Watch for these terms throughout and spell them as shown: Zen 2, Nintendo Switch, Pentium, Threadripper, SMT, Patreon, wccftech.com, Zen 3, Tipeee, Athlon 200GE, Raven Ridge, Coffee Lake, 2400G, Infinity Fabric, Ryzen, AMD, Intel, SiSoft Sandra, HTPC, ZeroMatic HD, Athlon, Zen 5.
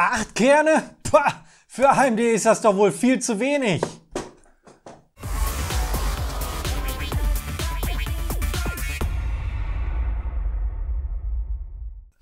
8 Kerne? Pah, für AMD ist das doch wohl viel zu wenig.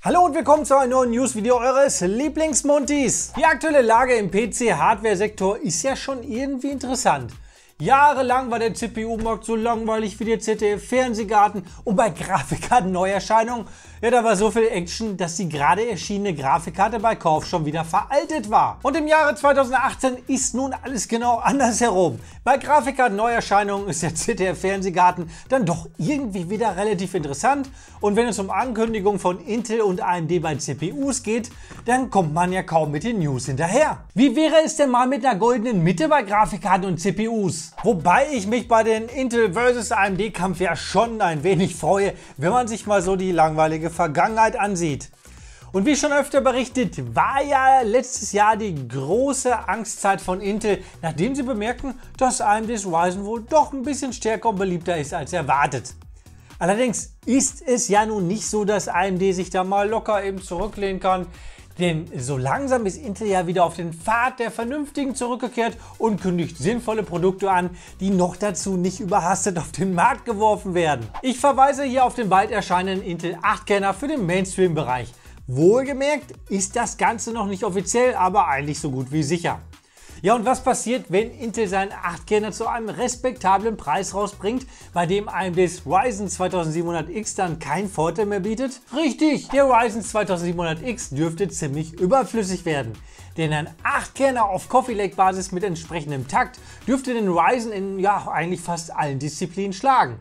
Hallo und willkommen zu einem neuen News-Video eures Lieblingsmontis. Die aktuelle Lage im PC-Hardware-Sektor ist ja schon irgendwie interessant. Jahrelang war der CPU-Markt so langweilig wie der ZDF-Fernsehgarten und bei Grafikkarten-Neuerscheinungen, ja, da war so viel Action, dass die gerade erschienene Grafikkarte bei Kauf schon wieder veraltet war. Und im Jahre 2018 ist nun alles genau andersherum. Bei Grafikkarten-Neuerscheinungen ist der ZDF-Fernsehgarten dann doch irgendwie wieder relativ interessant und wenn es um Ankündigungen von Intel und AMD bei CPUs geht, dann kommt man ja kaum mit den News hinterher. Wie wäre es denn mal mit einer goldenen Mitte bei Grafikkarten und CPUs? Wobei ich mich bei den Intel vs. AMD Kampf ja schon ein wenig freue, wenn man sich mal so die langweilige Vergangenheit ansieht. Und wie schon öfter berichtet, war ja letztes Jahr die große Angstzeit von Intel, nachdem sie bemerkten, dass AMDs Ryzen wohl doch ein bisschen stärker und beliebter ist als erwartet. Allerdings ist es ja nun nicht so, dass AMD sich da mal locker eben zurücklehnen kann. Denn so langsam ist Intel ja wieder auf den Pfad der Vernünftigen zurückgekehrt und kündigt sinnvolle Produkte an, die noch dazu nicht überhastet auf den Markt geworfen werden. Ich verweise hier auf den bald erscheinenden Intel 8-Kerner für den Mainstream-Bereich. Wohlgemerkt ist das Ganze noch nicht offiziell, aber eigentlich so gut wie sicher. Ja, und was passiert, wenn Intel seinen 8-Kerner zu einem respektablen Preis rausbringt, bei dem AMDs Ryzen 2700X dann keinen Vorteil mehr bietet? Richtig, der Ryzen 2700X dürfte ziemlich überflüssig werden. Denn ein 8-Kerner auf Coffee Lake Basis mit entsprechendem Takt dürfte den Ryzen in ja eigentlich fast allen Disziplinen schlagen.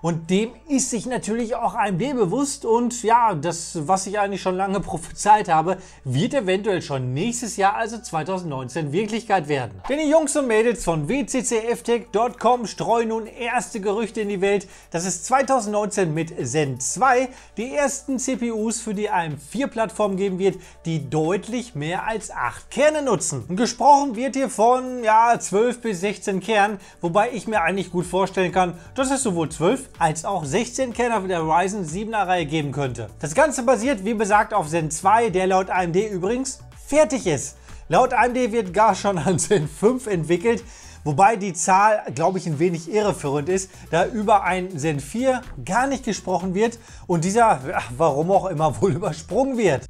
Und dem ist sich natürlich auch AMD bewusst und ja, das, was ich eigentlich schon lange prophezeit habe, wird eventuell schon nächstes Jahr, also 2019, Wirklichkeit werden. Denn die Jungs und Mädels von wccftech.com streuen nun erste Gerüchte in die Welt, dass es 2019 mit Zen 2 die ersten CPUs für die AM4-Plattform geben wird, die deutlich mehr als 8 Kerne nutzen. Und gesprochen wird hier von, ja, 12 bis 16 Kernen, wobei ich mir eigentlich gut vorstellen kann, dass es sowohl 12 als auch 16 Kerner für der Ryzen 7er Reihe geben könnte. Das Ganze basiert wie besagt auf Zen 2, der laut AMD übrigens fertig ist. Laut AMD wird gar schon an Zen 5 entwickelt, wobei die Zahl, glaube ich, ein wenig irreführend ist, da über ein Zen 4 gar nicht gesprochen wird und dieser, warum auch immer, wohl übersprungen wird.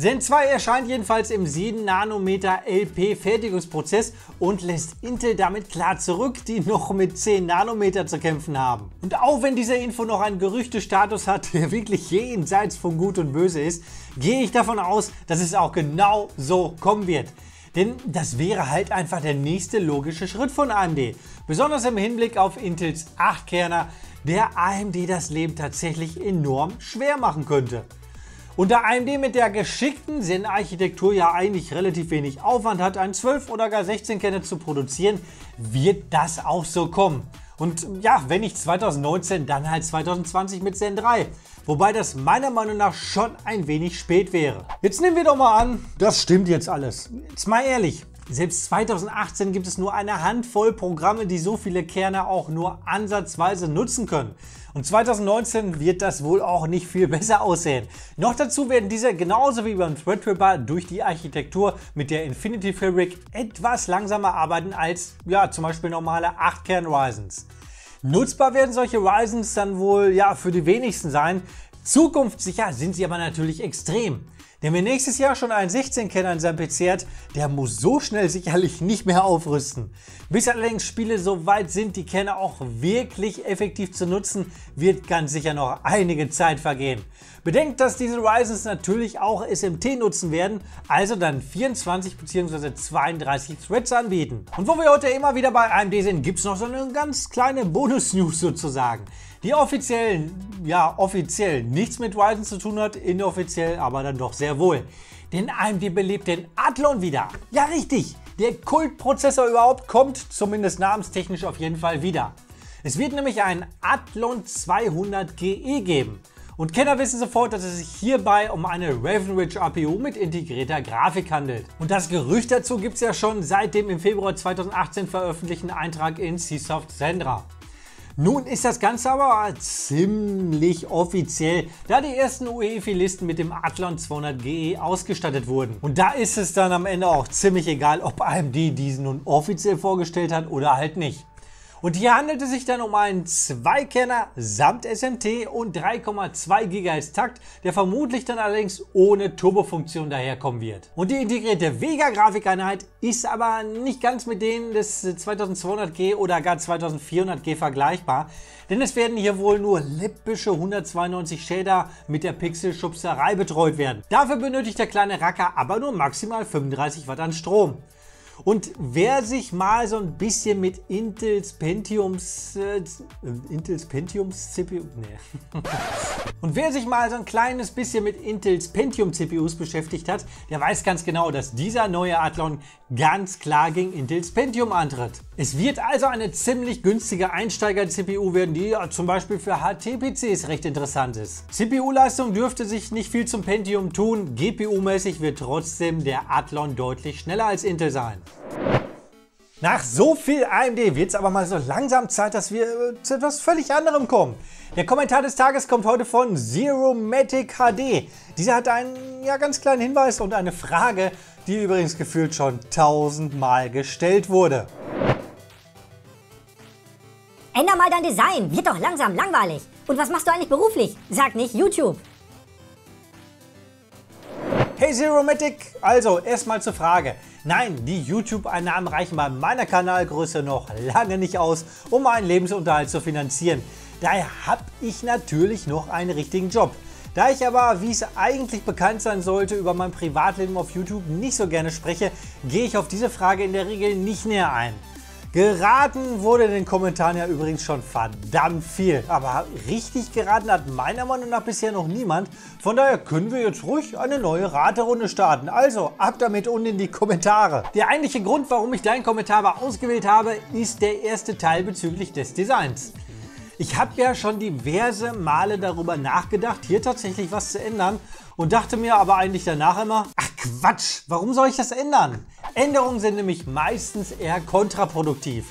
Zen 2 erscheint jedenfalls im 7nm LP Fertigungsprozess und lässt Intel damit klar zurück, die noch mit 10nm zu kämpfen haben. Und auch wenn diese Info noch einen Gerüchtestatus hat, der wirklich jenseits von Gut und Böse ist, gehe ich davon aus, dass es auch genau so kommen wird. Denn das wäre halt einfach der nächste logische Schritt von AMD, besonders im Hinblick auf Intels 8-Kerner, der AMD das Leben tatsächlich enorm schwer machen könnte. Und da AMD mit der geschickten Zen-Architektur ja eigentlich relativ wenig Aufwand hat, einen 12 oder gar 16 Kerne zu produzieren, wird das auch so kommen. Und ja, wenn nicht 2019, dann halt 2020 mit Zen 3. Wobei das meiner Meinung nach schon ein wenig spät wäre. Jetzt nehmen wir doch mal an, das stimmt jetzt alles. Jetzt mal ehrlich, selbst 2018 gibt es nur eine Handvoll Programme, die so viele Kerne auch nur ansatzweise nutzen können. Und 2019 wird das wohl auch nicht viel besser aussehen. Noch dazu werden diese genauso wie beim Threadripper durch die Architektur mit der Infinity Fabric etwas langsamer arbeiten als ja, zum Beispiel normale 8-Kern-Ryzens. Nutzbar werden solche Ryzens dann wohl ja, für die wenigsten sein. Zukunftssicher sind sie aber natürlich extrem. Denn wer nächstes Jahr schon einen 16-Kerner in seinem PC hat, der muss so schnell sicherlich nicht mehr aufrüsten. Bis allerdings Spiele so weit sind, die Kerne auch wirklich effektiv zu nutzen, wird ganz sicher noch einige Zeit vergehen. Bedenkt, dass diese Ryzens natürlich auch SMT nutzen werden, also dann 24 bzw. 32 Threads anbieten. Und wo wir heute immer wieder bei AMD sind, gibt es noch so eine ganz kleine Bonus-News sozusagen. Die offiziell nichts mit Ryzen zu tun hat, inoffiziell aber dann doch sehr wohl. Denn AMD belebt den Athlon wieder. Ja richtig, der Kultprozessor überhaupt kommt zumindest namenstechnisch auf jeden Fall wieder. Es wird nämlich einen Athlon 200GE geben. Und Kenner wissen sofort, dass es sich hierbei um eine Raven Ridge APU mit integrierter Grafik handelt. Und das Gerücht dazu gibt es ja schon seit dem im Februar 2018 veröffentlichten Eintrag in SiSoft Sandra. Nun ist das Ganze aber ziemlich offiziell, da die ersten UEFI-Listen mit dem Athlon 200GE ausgestattet wurden. Und da ist es dann am Ende auch ziemlich egal, ob AMD diesen nun offiziell vorgestellt hat oder halt nicht. Und hier handelt es sich dann um einen Zweikerner samt SMT und 3,2 GHz Takt, der vermutlich dann allerdings ohne Turbofunktion daherkommen wird. Und die integrierte Vega-Grafikeinheit ist aber nicht ganz mit denen des 2200G oder gar 2400G vergleichbar, denn es werden hier wohl nur läppische 192 Shader mit der Pixelschubserei betreut werden. Dafür benötigt der kleine Racker aber nur maximal 35 Watt an Strom. Und wer sich mal so ein bisschen mit Intels Pentium CPUs beschäftigt hat, der weiß ganz genau, dass dieser neue Athlon ganz klar gegen Intels Pentium antritt. Es wird also eine ziemlich günstige Einsteiger-CPU werden, die ja zum Beispiel für HTPCs recht interessant ist. CPU-Leistung dürfte sich nicht viel zum Pentium tun, GPU-mäßig wird trotzdem der Athlon deutlich schneller als Intel sein. Nach so viel AMD wird es aber mal so langsam Zeit, dass wir zu etwas völlig anderem kommen. Der Kommentar des Tages kommt heute von ZeroMatic HD. Dieser hat einen ganz kleinen Hinweis und eine Frage, die übrigens gefühlt schon 1000-mal gestellt wurde. Änder mal dein Design, wird doch langsam langweilig. Und was machst du eigentlich beruflich? Sag nicht YouTube. Hey ZeroMatic, also erstmal zur Frage. Nein, die YouTube-Einnahmen reichen bei meiner Kanalgröße noch lange nicht aus, um meinen Lebensunterhalt zu finanzieren. Daher habe ich natürlich noch einen richtigen Job. Da ich aber, wie es eigentlich bekannt sein sollte, über mein Privatleben auf YouTube nicht so gerne spreche, gehe ich auf diese Frage in der Regel nicht näher ein. Geraten wurde in den Kommentaren ja übrigens schon verdammt viel, aber richtig geraten hat meiner Meinung nach bisher noch niemand, von daher können wir jetzt ruhig eine neue Raterunde starten, also ab damit und in die Kommentare. Der eigentliche Grund, warum ich deinen Kommentar aber ausgewählt habe, ist der erste Teil bezüglich des Designs. Ich habe ja schon diverse Male darüber nachgedacht, hier tatsächlich was zu ändern und dachte mir aber eigentlich danach immer, ach Quatsch, warum soll ich das ändern? Änderungen sind nämlich meistens eher kontraproduktiv.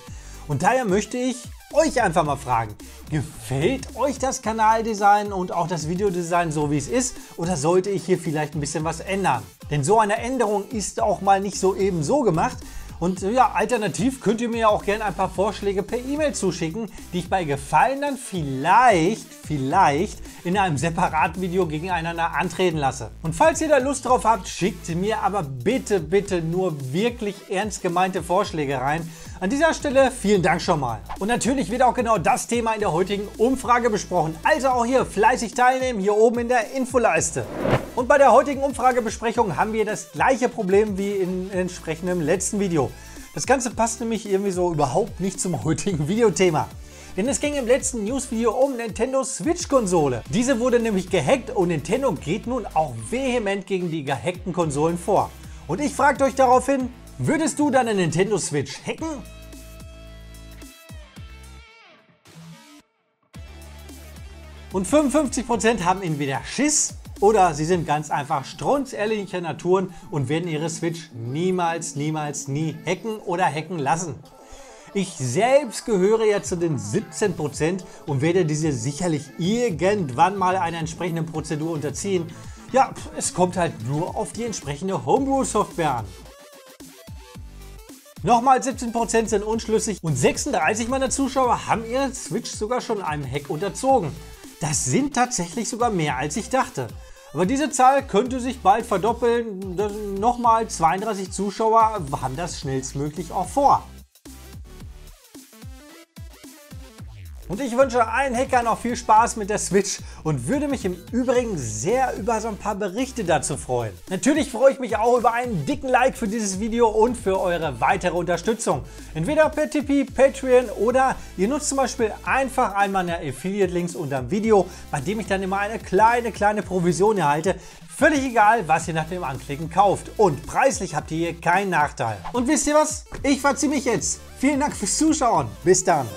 Und daher möchte ich euch einfach mal fragen, gefällt euch das Kanaldesign und auch das Videodesign so wie es ist oder sollte ich hier vielleicht ein bisschen was ändern? Denn so eine Änderung ist auch mal nicht so eben so gemacht. Und ja, alternativ könnt ihr mir ja auch gerne ein paar Vorschläge per E-Mail zuschicken, die ich bei Gefallen dann vielleicht in einem separaten Video gegeneinander antreten lasse. Und falls ihr da Lust drauf habt, schickt mir aber bitte, bitte nur wirklich ernst gemeinte Vorschläge rein. An dieser Stelle vielen Dank schon mal. Und natürlich wird auch genau das Thema in der heutigen Umfrage besprochen. Also auch hier fleißig teilnehmen, hier oben in der Infoleiste. Und bei der heutigen Umfragebesprechung haben wir das gleiche Problem wie in entsprechendem letzten Video. Das Ganze passt nämlich irgendwie so überhaupt nicht zum heutigen Videothema. Denn es ging im letzten News-Video um Nintendo Switch-Konsole. Diese wurde nämlich gehackt und Nintendo geht nun auch vehement gegen die gehackten Konsolen vor. Und ich fragte euch daraufhin, würdest du deine Nintendo Switch hacken? Und 55% haben entweder Schiss oder sie sind ganz einfach strunzehrlicher Naturen und werden ihre Switch nie hacken oder hacken lassen. Ich selbst gehöre ja zu den 17% und werde diese sicherlich irgendwann mal einer entsprechenden Prozedur unterziehen. Ja, es kommt halt nur auf die entsprechende Homebrew-Software an. Nochmal 17% sind unschlüssig und 36 meiner Zuschauer haben ihre Switch sogar schon einem Hack unterzogen. Das sind tatsächlich sogar mehr als ich dachte. Aber diese Zahl könnte sich bald verdoppeln, nochmal 32 Zuschauer haben das schnellstmöglich auch vor. Und ich wünsche allen Hackern noch viel Spaß mit der Switch und würde mich im Übrigen sehr über so ein paar Berichte dazu freuen. Natürlich freue ich mich auch über einen dicken Like für dieses Video und für eure weitere Unterstützung. Entweder per Tipeee, Patreon oder ihr nutzt zum Beispiel einfach einen meiner Affiliate-Links unterm Video, bei dem ich dann immer eine kleine Provision erhalte. Völlig egal, was ihr nach dem Anklicken kauft. Und preislich habt ihr hier keinen Nachteil. Und wisst ihr was? Ich verziehe mich jetzt. Vielen Dank fürs Zuschauen. Bis dann.